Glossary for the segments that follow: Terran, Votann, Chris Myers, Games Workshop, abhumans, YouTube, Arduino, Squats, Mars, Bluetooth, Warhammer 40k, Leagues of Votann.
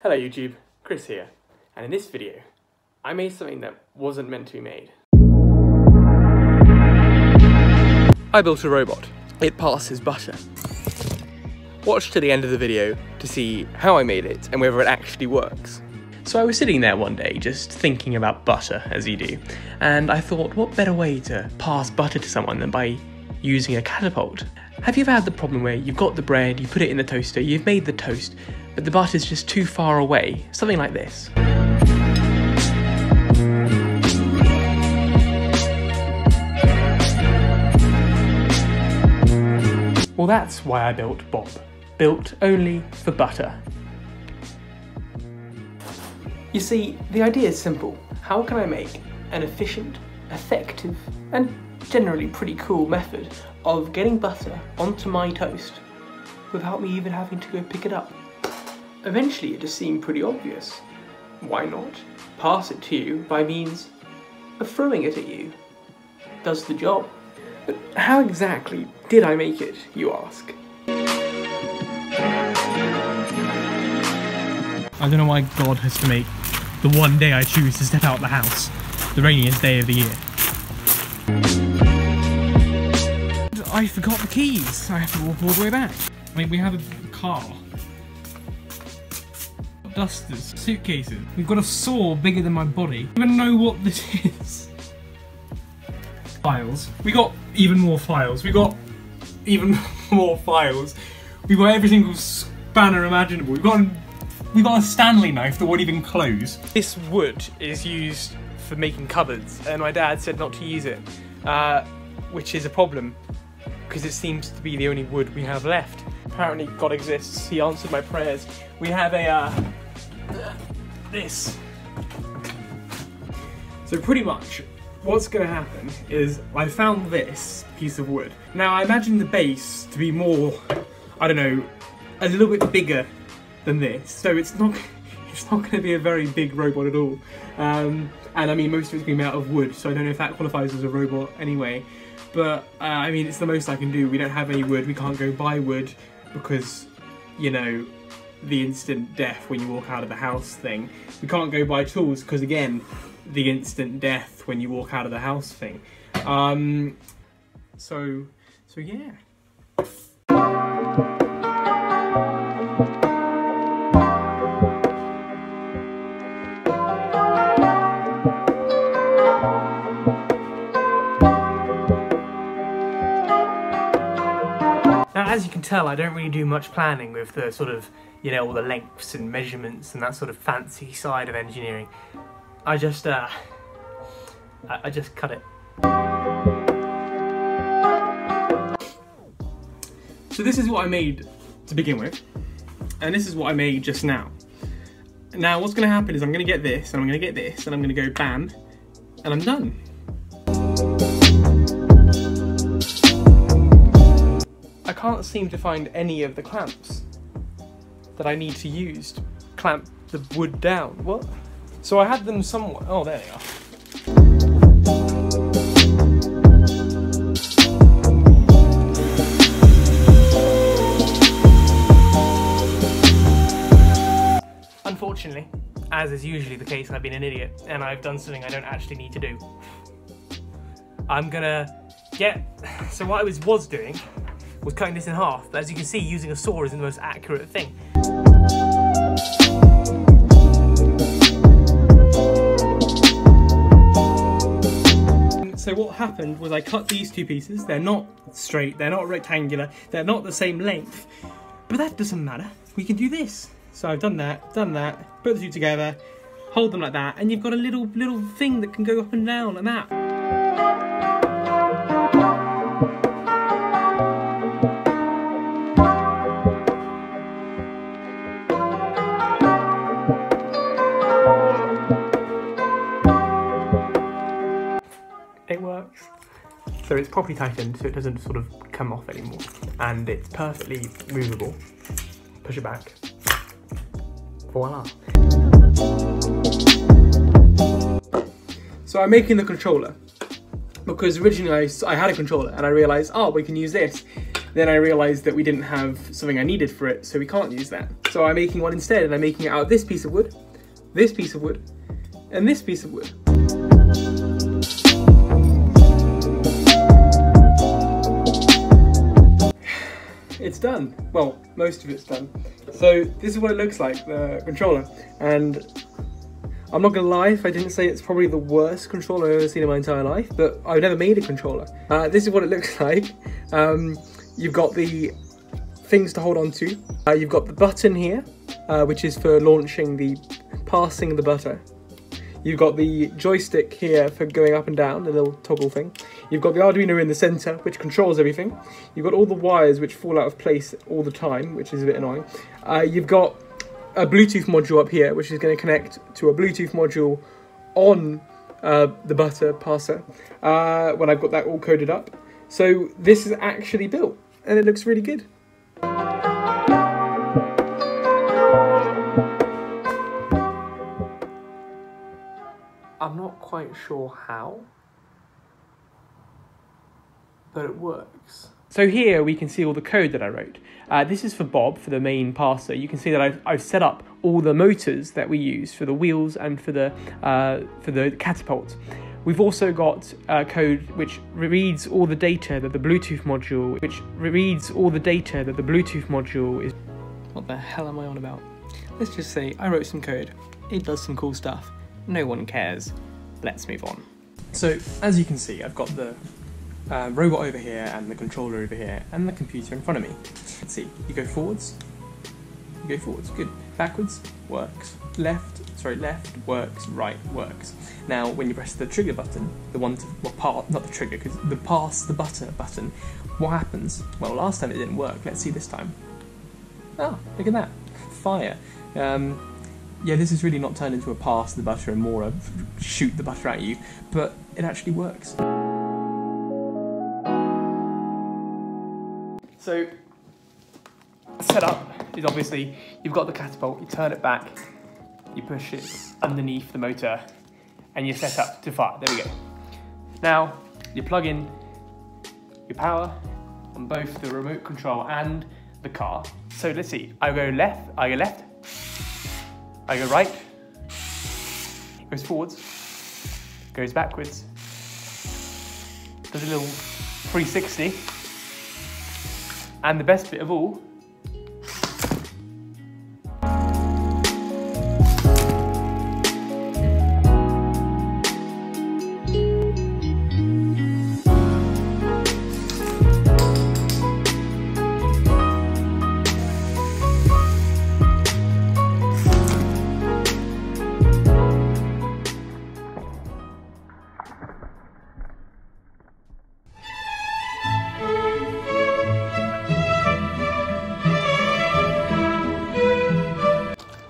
Hello YouTube, Chris here, and in this video, I made something that wasn't meant to be made. I built a robot. It passes butter. Watch to the end of the video to see how I made it and whether it actually works. So I was sitting there one day just thinking about butter, as you do, and I thought, what better way to pass butter to someone than by using a catapult? Have you ever had the problem where you've got the bread, you put it in the toaster, you've made the toast, but the butter's just too far away? Something like this. Well, that's why I built Bob. Built only for butter. You see, the idea is simple. How can I make an efficient, effective, and generally pretty cool method of getting butter onto my toast without me even having to go pick it up? Eventually it just seemed pretty obvious. Why not pass it to you by means of throwing it at you? Does the job. But how exactly did I make it, you ask? I don't know why God has to make the one day I choose to step out the house the rainiest day of the year. I forgot the keys. I have to walk all the way back. I mean, we have a car, dusters, suitcases. We've got a saw bigger than my body. I don't even know what this is. Files. We got even more files. We got even more files. We got every single spanner imaginable. We got a Stanley knife that won't even close. This wood is used for making cupboards, and my dad said not to use it, which is a problem, because it seems to be the only wood we have left. Apparently God exists, he answered my prayers. We have a, this. So pretty much, what's gonna happen is I found this piece of wood. Now I imagine the base to be more, I don't know, a little bit bigger than this. So it's not gonna be a very big robot at all. And I mean, most of it's gonna be out of wood, so I don't know if that qualifies as a robot anyway. But, I mean, it's the most I can do. We don't have any wood, we can't go buy wood because, you know, the instant death when you walk out of the house thing. We can't go buy tools because, again, the instant death when you walk out of the house thing. So yeah. As you can tell, I don't really do much planning with the sort of, you know, all the lengths and measurements and that sort of fancy side of engineering. I just cut it. So this is what I made to begin with, and this is what I made just now. Now what's going to happen is I'm going to get this, and I'm going to get this, and I'm going to go bam, and I'm done. I can't seem to find any of the clamps that I need to use to clamp the wood down. What? So I had them somewhere. Oh, there they are. Unfortunately, as is usually the case, I've been an idiot and I've done something I don't actually need to do. I'm gonna get... So what I was doing was cutting this in half, but as you can see, using a saw isn't the most accurate thing. So what happened was I cut these two pieces. They're not straight, they're not rectangular, they're not the same length, but that doesn't matter. We can do this. So I've done that, put the two together, hold them like that, and you've got a little thing that can go up and down like that. It works. So it's properly tightened, so it doesn't sort of come off anymore. And it's perfectly movable. Push it back. Voila. So I'm making the controller, because originally I had a controller and I realized, oh, we can use this. Then I realized that we didn't have something I needed for it, so we can't use that. So I'm making one instead, and I'm making it out of this piece of wood, and this piece of wood. It's done. Well, most of it's done. So this is what it looks like, the controller. And I'm not gonna lie, if I didn't say it's probably the worst controller I've ever seen in my entire life, but I've never made a controller. This is what it looks like. You've got the things to hold on to. You've got the button here, which is for launching passing the butter. You've got the joystick here for going up and down, the little toggle thing. You've got the Arduino in the center, which controls everything. You've got all the wires which fall out of place all the time, which is a bit annoying. You've got a Bluetooth module up here, which is going to connect to a Bluetooth module on the butter passer when I've got that all coded up. So this is actually built, and it looks really good. I'm not quite sure how, but it works. So here we can see all the code that I wrote. This is for Bob, for the main passer. You can see that I've set up all the motors that we use for the wheels and for the catapult. We've also got code which reads all the data that the Bluetooth module, is... What the hell am I on about? Let's just say I wrote some code. It does some cool stuff. No one cares. Let's move on. So as you can see, I've got the robot over here, and the controller over here, and the computer in front of me. Let's see, you go forwards, good. Backwards, works. Left, works. Right, works. Now, when you press the trigger button, the one to, well, not the trigger, because the pass the butter button, what happens? Well, last time it didn't work, let's see this time. Ah, look at that, fire. Yeah, this is really not turned into a pass the butter and more a shoot the butter at you, but it actually works. So, setup is obviously, you've got the catapult, you turn it back, you push it underneath the motor, and you're set up to fire. There we go. Now, you plug in your power on both the remote control and the car. So let's see, I go left, I go right, it goes forwards, goes backwards, does a little 360, and the best bit of all,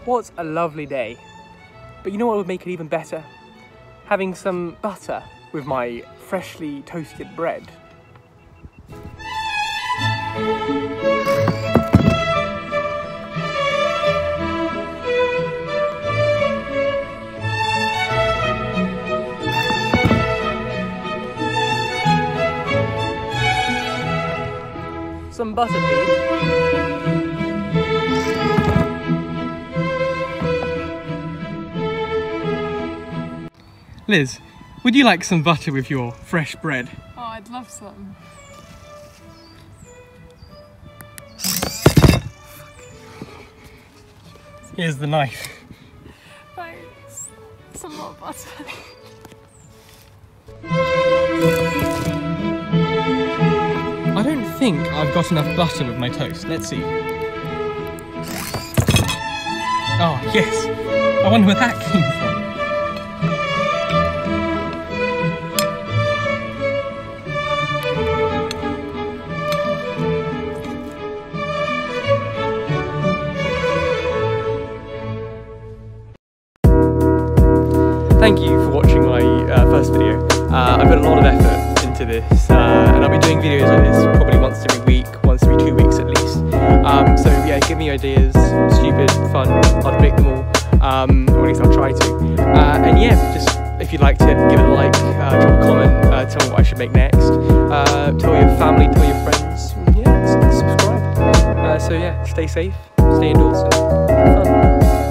what a lovely day. But you know what would make it even better? Having some butter with my freshly toasted bread. Some butter, please. Liz, would you like some butter with your fresh bread? Oh, I'd love some. Here's the knife. Thanks. Some more butter. I don't think I've got enough butter with my toast. Let's see. Oh, yes. I wonder where that came from. Thank you for watching my first video. I put a lot of effort into this, and I'll be doing videos like this probably once every week, once every 2 weeks at least. So yeah, give me ideas, stupid, fun, I'd make them all, or at least I'll try to. And yeah, just if you liked it, give it a like, drop a comment, tell me what I should make next, tell your family, tell your friends, yeah. subscribe. So yeah, stay safe, stay indoors, and have fun.